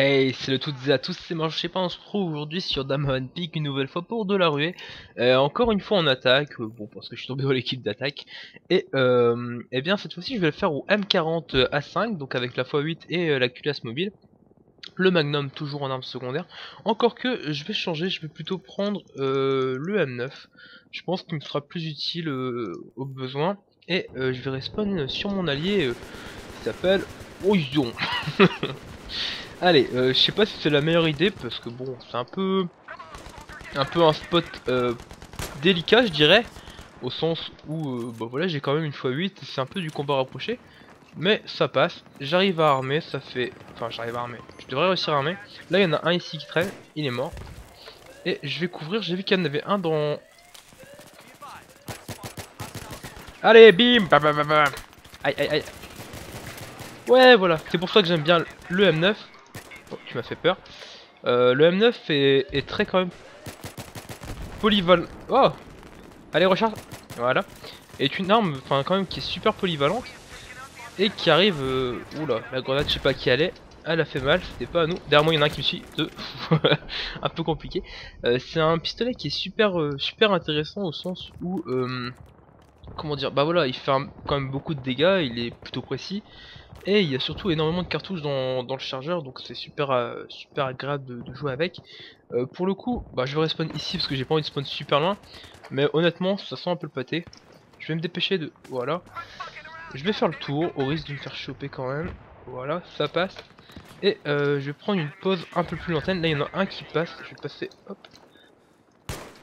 Hey, c'est le tout à tous, c'est Manche et pas, on se retrouve aujourd'hui sur Damavand Peak une nouvelle fois pour de la ruée. Encore une fois en attaque, bon parce que je suis tombé dans l'équipe d'attaque. Et bien cette fois-ci je vais le faire au M40 A5, donc avec la x8 et la culasse mobile. Le Magnum toujours en arme secondaire. Encore que je vais changer, je vais plutôt prendre le M9. Je pense qu'il me sera plus utile au besoin. Et je vais respawn sur mon allié qui s'appelle Oydon. Allez, je sais pas si c'est la meilleure idée parce que bon, c'est un peu un spot délicat, je dirais, au sens où bah voilà, j'ai quand même une x8, c'est un peu du combat rapproché, mais ça passe. J'arrive à armer, ça fait, enfin j'arrive à armer. Je devrais réussir à armer. Là, il y en a un ici qui traîne, il est mort. Et je vais couvrir, j'ai vu qu'il y en avait un dans. Allez, bim, bam, bam, bam. Aïe, aïe, aïe. Ouais, voilà, c'est pour ça que j'aime bien le M9. Oh, tu m'as fait peur. Le M9 est très quand même polyvalent. Oh, allez, recharge. Voilà. Est une arme, enfin quand même qui est super polyvalente et qui arrive. Oula, la grenade, je sais pas qui elle est. Elle a fait mal. C'était pas à nous. Derrière moi, il y en a un qui me suit. Deux. Un peu compliqué. C'est un pistolet qui est super, super intéressant au sens où, comment dire, bah voilà, il fait quand même beaucoup de dégâts. Il est plutôt précis. Et il y a surtout énormément de cartouches dans le chargeur, donc c'est super, super agréable de jouer avec. Pour le coup, bah, je vais respawn ici parce que j'ai pas envie de spawn super loin. Mais honnêtement, ça sent un peu le pâté. Je vais me dépêcher de... Voilà. Je vais faire le tour, au risque de me faire choper quand même. Voilà, ça passe. Et je vais prendre une pause un peu plus lointaine. Là, il y en a un qui passe. Je vais passer... Hop.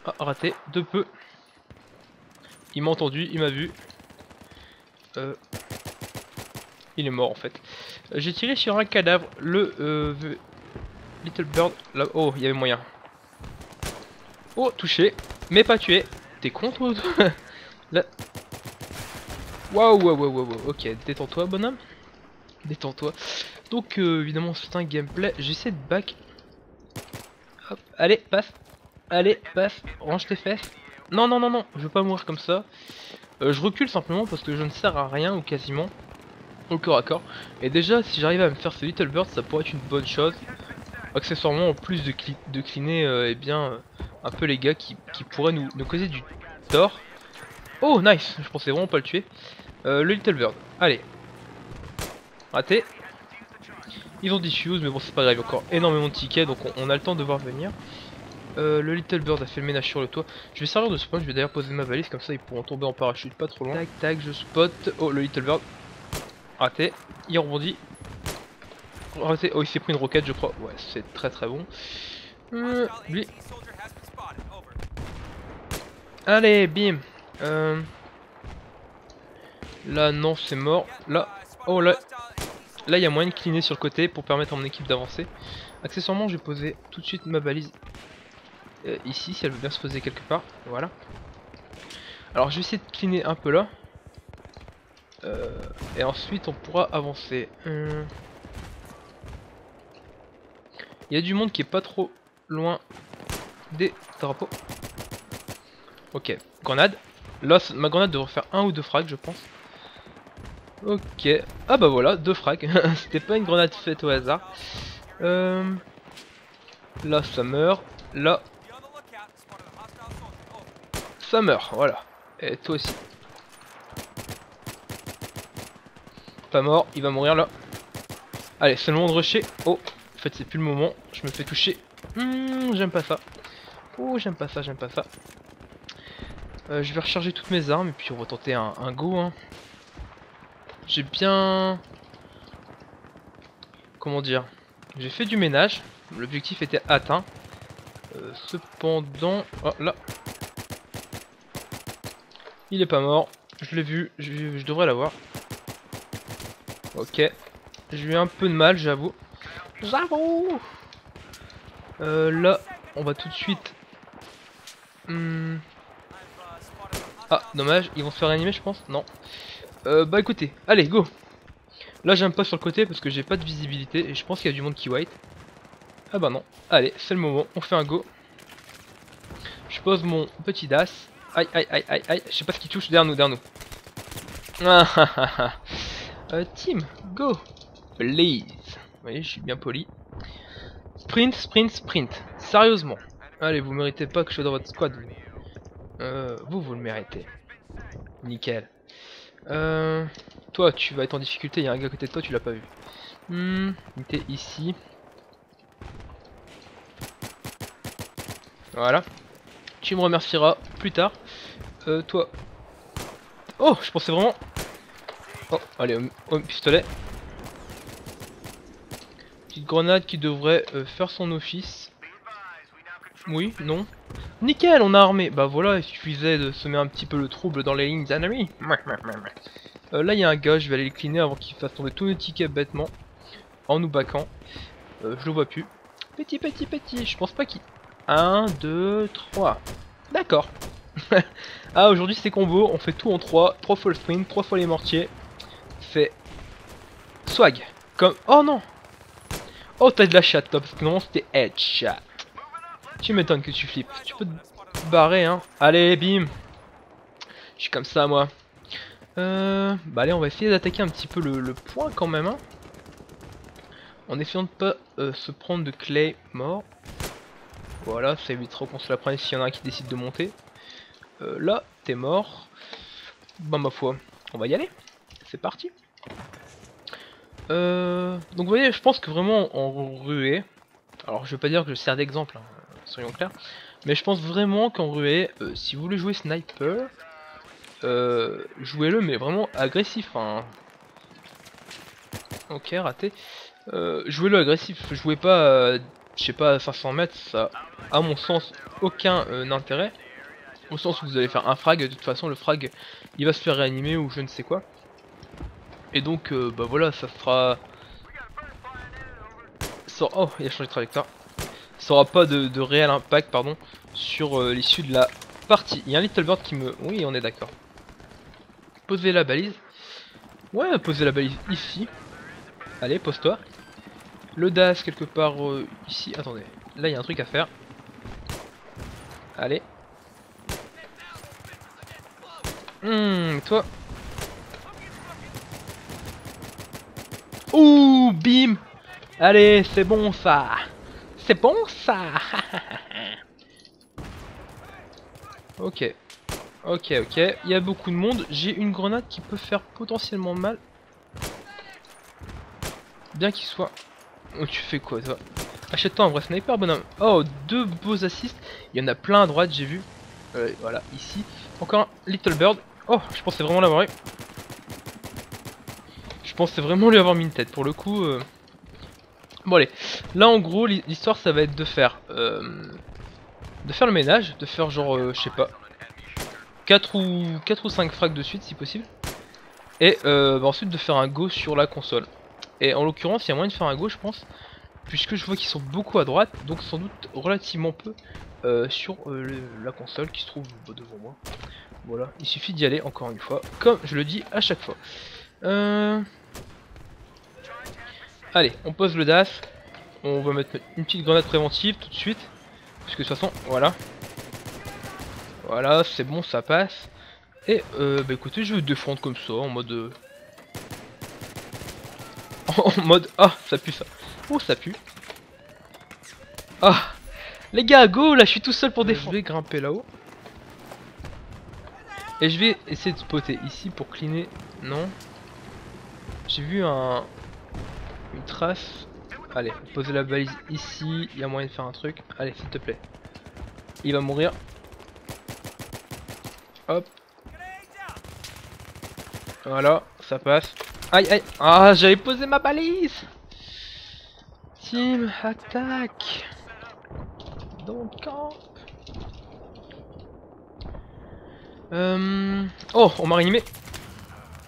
Ah, raté. De peu. Il m'a entendu, il m'a vu. Il est mort en fait. J'ai tiré sur un cadavre, le Little Bird. Là, oh, il y avait moyen. Oh, touché, mais pas tué. T'es con toi? Waouh, waouh, waouh, waouh. Ok, détends-toi, bonhomme. Détends-toi. Donc, évidemment, c'est un gameplay. J'essaie de back. Hop, allez, passe. Allez, passe. Range tes fesses. Non, non, non, non. Je veux pas mourir comme ça. Je recule simplement parce que je ne sers à rien ou quasiment. Au corps à corps, et déjà si j'arrive à me faire ce Little Bird, ça pourrait être une bonne chose. Accessoirement, en plus de cleaner eh bien, un peu les gars qui pourraient nous causer du tort. Oh nice, je pensais vraiment pas le tuer. Le Little Bird, allez, raté. Ils ont des shoes, mais bon, c'est pas grave, il y a encore énormément de tickets, donc on a le temps de voir venir. Le Little Bird a fait le ménage sur le toit. Je vais servir de spawn, je vais d'ailleurs poser ma valise, comme ça ils pourront tomber en parachute pas trop loin. Tac tac, je spot. Oh, le Little Bird. Raté, il rebondit. Raté, oh il s'est pris une roquette je crois. Ouais, c'est très très bon. Lui. Allez, bim. Là non, c'est mort. Là, oh là. Là il y a moyen de cleaner sur le côté pour permettre à mon équipe d'avancer. Accessoirement, je vais poser tout de suite ma balise ici si elle veut bien se poser quelque part. Voilà. Alors je vais essayer de cleaner un peu là. Et ensuite on pourra avancer. Il y a du monde qui est pas trop loin des drapeaux. Ok, grenade. Là ma grenade devrait faire un ou deux frags je pense. Ok, ah bah voilà, deux frags. C'était pas une grenade faite au hasard. Là ça meurt. Là ça meurt, voilà. Et toi aussi. Mort, il va mourir là. Allez, c'est le moment de rusher. Oh, en fait, c'est plus le moment. Je me fais toucher. J'aime pas ça. Oh, j'aime pas ça, j'aime pas ça. Je vais recharger toutes mes armes et puis on va tenter un go. Hein. J'ai bien. Comment dire? J'ai fait du ménage. L'objectif était atteint. Cependant. Oh là. Il est pas mort. Je l'ai vu. Je devrais l'avoir. Ok, j'ai eu un peu de mal, j'avoue. J'avoue. Là, on va tout de suite. Ah, dommage, ils vont se faire réanimer, je pense. Non. Bah écoutez, allez, go. Là, j'aime pas sur le côté parce que j'ai pas de visibilité et je pense qu'il y a du monde qui white. Ah bah non. Allez, c'est le moment. On fait un go. Je pose mon petit das. Aïe, aïe, aïe, aïe, aïe. Je sais pas ce qui touche derrière nous, derrière nous. Ah ah ah ah. Team, go, please. Vous voyez, je suis bien poli. Sprint, sprint, sprint. Sérieusement. Allez, vous méritez pas que je sois dans votre squad. Vous le méritez. Nickel. Toi, tu vas être en difficulté. Il y a un gars à côté de toi, tu l'as pas vu. Il était ici. Voilà. Tu me remercieras plus tard. Toi. Oh, je pensais vraiment. Oh, allez, au pistolet. Petite grenade qui devrait faire son office. Oui, non. Nickel, on a armé. Bah voilà, il suffisait de semer un petit peu le trouble dans les lignes ennemies. Là, il y a un gars, je vais aller le cleaner avant qu'il fasse tomber tous nos tickets bêtement. En nous baquant. Je le vois plus. Petit, petit, petit. Je pense pas qu'il. 1, 2, 3. D'accord. Ah, aujourd'hui c'est combo, on fait tout en 3. 3 fois le sprint, 3 fois les mortiers. C'est swag. Comme. Oh non. Oh, t'as de la chatte, top. Parce que non, c'était headshot. Tu m'étonnes que tu flippes. Tu peux te barrer, hein. Allez, bim. Je suis comme ça, moi. Bah, allez, on va essayer d'attaquer un petit peu le point quand même, hein. En essayant de pas se prendre de clay mort. Voilà, ça évite trop qu'on se la prenne s'il y en a un qui décide de monter. Là, t'es mort. Ben ma foi, on va y aller. C'est parti. Donc vous voyez, je pense que vraiment en ruée... Alors je veux pas dire que je sers d'exemple, hein, soyons clairs. Mais je pense vraiment qu'en ruée, si vous voulez jouer sniper, jouez-le mais vraiment agressif. Hein. Ok, raté. Jouez-le agressif, jouez pas... je sais pas, 500 mètres, ça a, à mon sens, aucun intérêt. Au sens où vous allez faire un frag, de toute façon, le frag, il va se faire réanimer ou je ne sais quoi. Et donc, bah voilà, ça sera... Ça... Oh, il a changé de trajectoire. Ça aura pas de réel impact, pardon, sur l'issue de la partie. Il y a un Little Bird qui me... Oui, on est d'accord. Posez la balise. Ouais, posez la balise ici. Allez, pose-toi. Le DAS quelque part ici. Attendez, là il y a un truc à faire. Allez. Toi. Ouh, bim. Allez, c'est bon ça. C'est bon ça. Ok. Ok, ok. Il y a beaucoup de monde. J'ai une grenade qui peut faire potentiellement mal. Bien qu'il soit... Oh, tu fais quoi toi? Achète-toi un vrai sniper, bonhomme. Oh, deux beaux assists. Il y en a plein à droite, j'ai vu. Voilà, ici. Encore un Little Bird. Oh, je pensais vraiment l'avoir eu. Je pensais vraiment lui avoir mis une tête. Pour le coup... Bon, allez. Là, en gros, l'histoire, ça va être de faire... de faire le ménage. De faire genre, je sais pas... 4 ou 5 frags de suite, si possible. Et bah, ensuite, de faire un go sur la console. Et en l'occurrence, il y a moyen de faire un go, je pense, puisque je vois qu'ils sont beaucoup à droite, donc sans doute relativement peu sur la console qui se trouve devant moi. Voilà, il suffit d'y aller encore une fois, comme je le dis à chaque fois. Allez, on pose le DAS, on va mettre une petite grenade préventive tout de suite, puisque de toute façon, voilà. Voilà, c'est bon, ça passe. Et bah écoutez, je vais défendre comme ça, en mode... En mode, ah, ça pue ça. Oh, ça pue. Ah, les gars, go, là, je suis tout seul pour défendre. Je vais grimper là-haut. Et je vais essayer de spotter ici pour cleaner. Non. J'ai vu un... Une trace. Allez, poser la balise ici. Il y a moyen de faire un truc. Allez, s'il te plaît. Il va mourir. Hop. Voilà, ça passe. Aïe aïe. Ah, j'avais posé ma balise. Team attaque. Dans le camp. Oh, on m'a réanimé.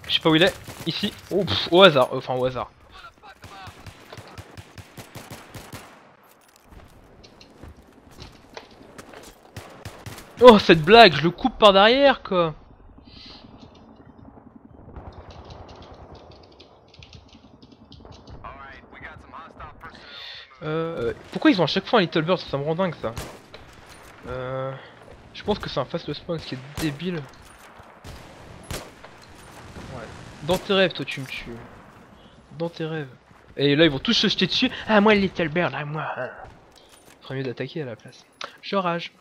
Je sais pas où il est. Ici. Oh, pff, au hasard. Enfin, au hasard. Oh, cette blague. Je le coupe par derrière, quoi. Pourquoi ils ont à chaque fois un Little Bird? Ça me rend dingue ça. Je pense que c'est un fast spawn, ce qui est débile. Ouais. Dans tes rêves, toi tu me tues. Dans tes rêves. Et là ils vont tous se jeter dessus. Ah moi Little Bird, ah moi. premier d'attaquer à la place. Je rage.